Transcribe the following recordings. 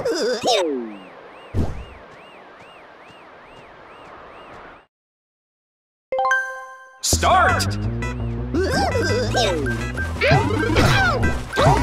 Start! Start! Start! Start! Start!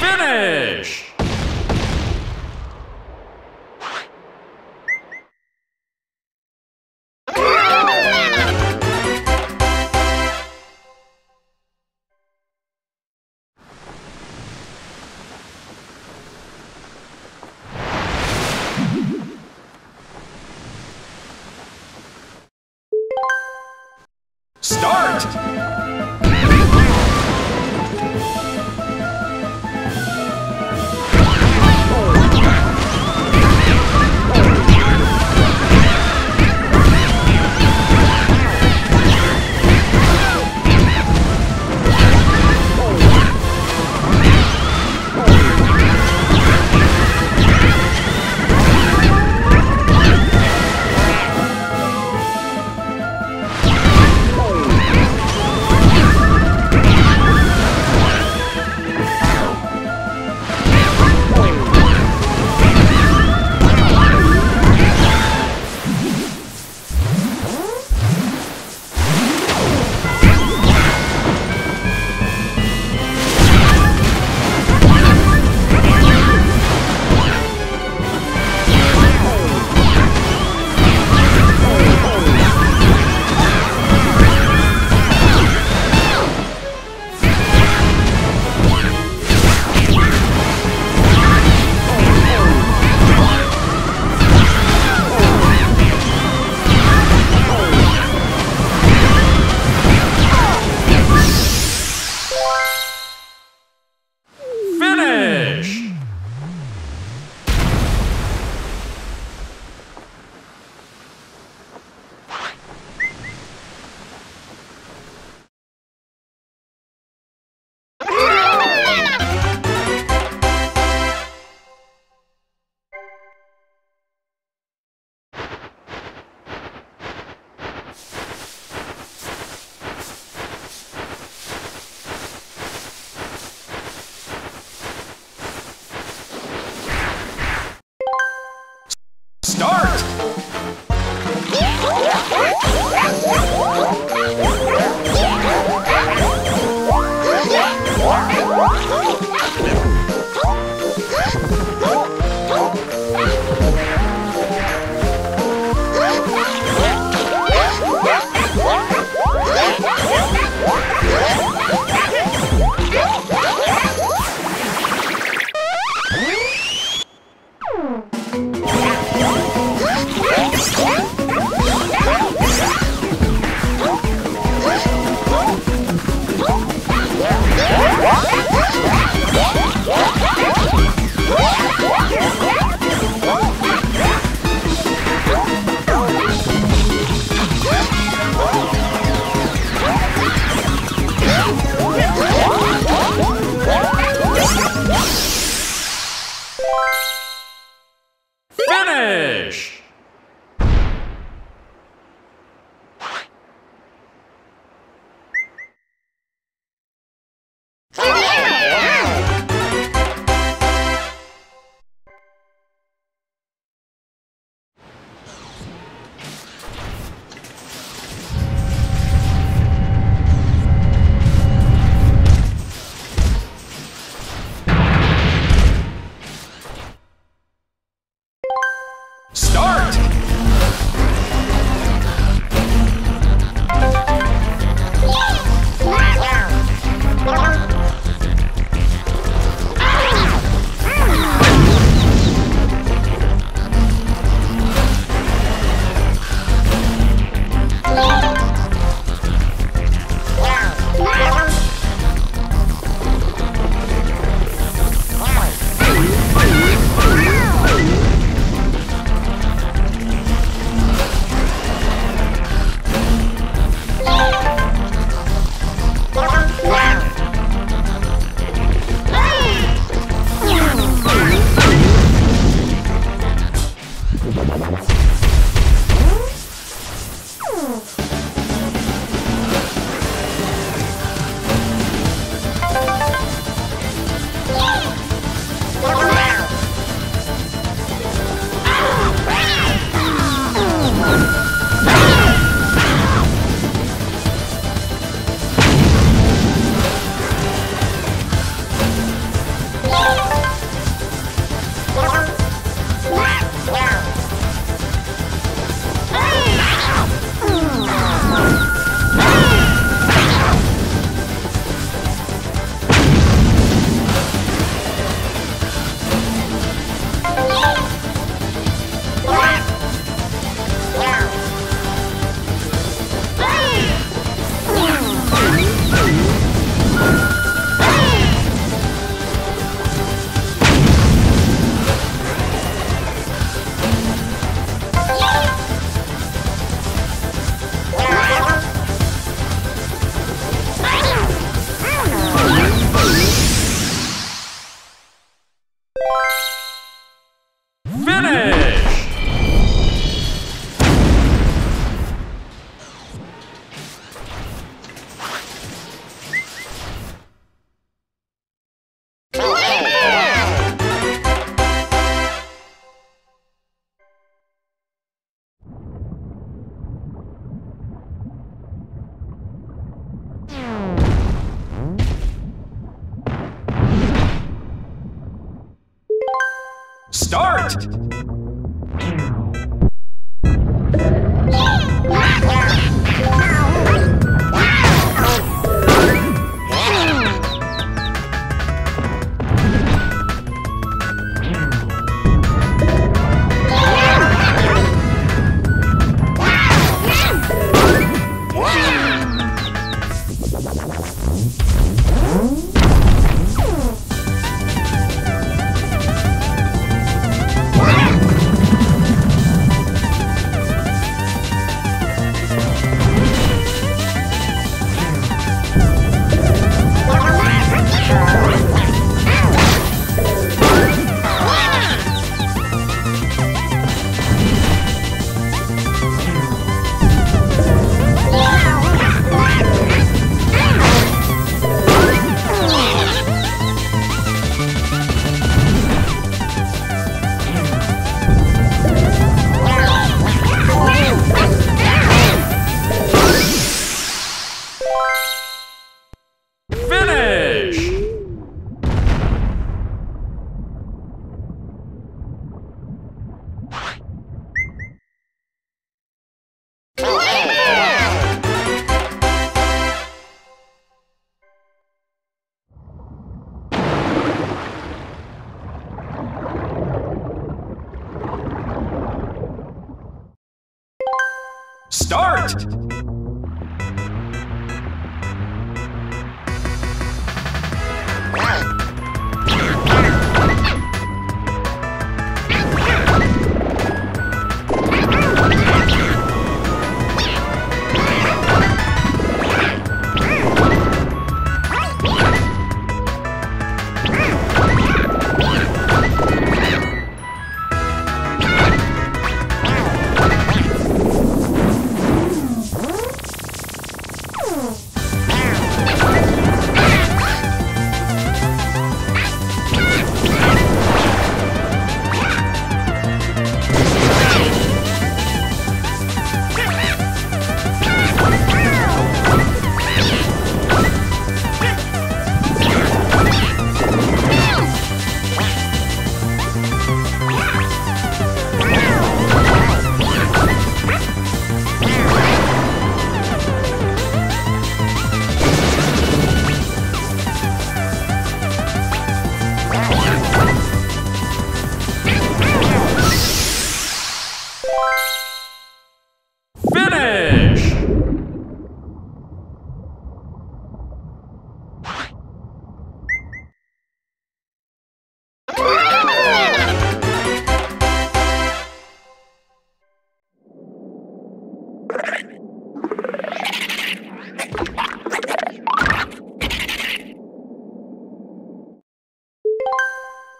finish! Start! Finished! Start!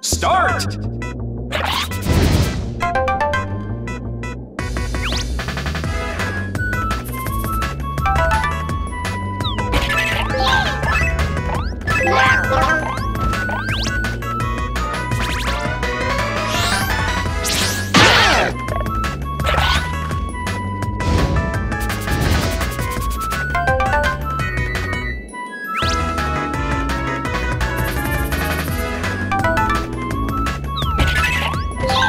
Start! Start! Yeah.